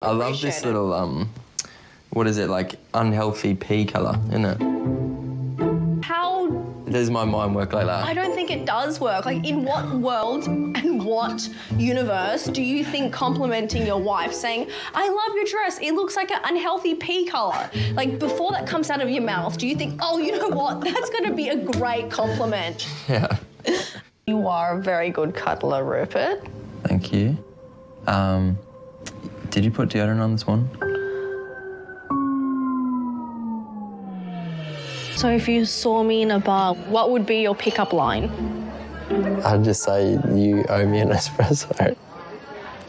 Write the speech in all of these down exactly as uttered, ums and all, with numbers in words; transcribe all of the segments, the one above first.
I love this little, um, what is it, like, unhealthy pea colour, isn't it? How does my mind work like that? I don't think it does work. Like, in what world and what universe do you think complimenting your wife, saying, I love your dress, it looks like an unhealthy pea colour. Like, before that comes out of your mouth, do you think, oh, you know what, that's going to be a great compliment? Yeah. You are a very good cuddler, Rupert. Thank you. Um... Did you put deodorant on this one? So if you saw me in a bar, what would be your pickup line? I'd just say, you owe me an espresso.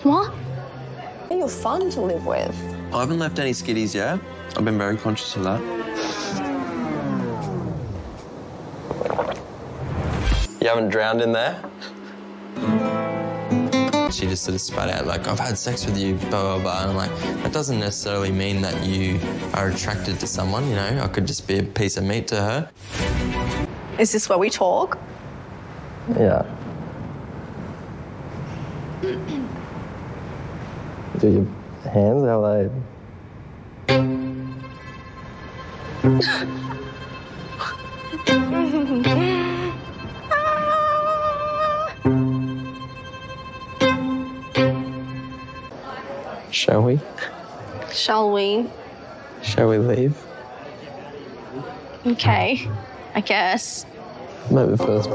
What? You're fun to live with. I haven't left any skitties yet. I've been very conscious of that. You haven't drowned in there? She just sort of spat out, like, I've had sex with you, blah, blah, blah. And I'm like, that doesn't necessarily mean that you are attracted to someone, you know? I could just be a piece of meat to her. Is this where we talk? Yeah. Do your hands, how are they? Shall we? Shall we? Shall we leave? Okay, I guess. Make the first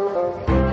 move.